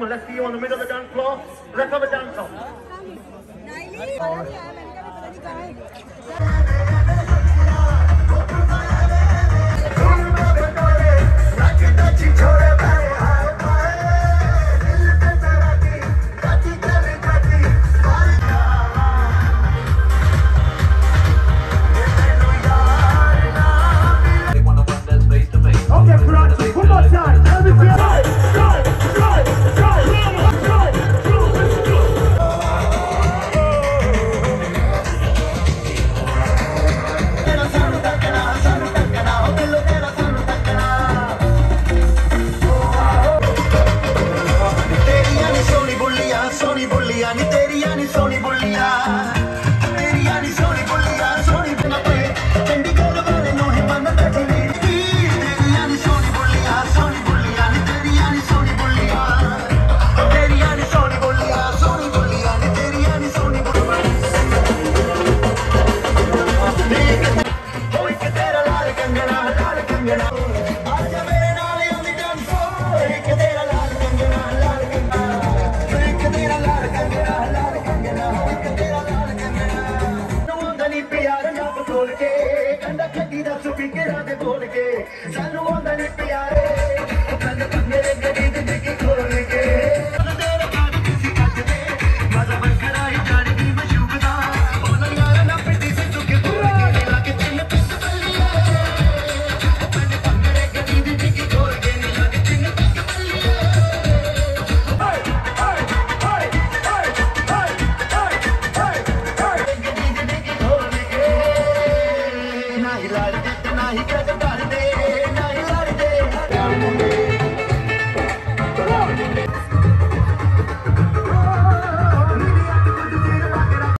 Come on, let's see you on the middle of the dance floor. Let's have a dance off. Get out the door again.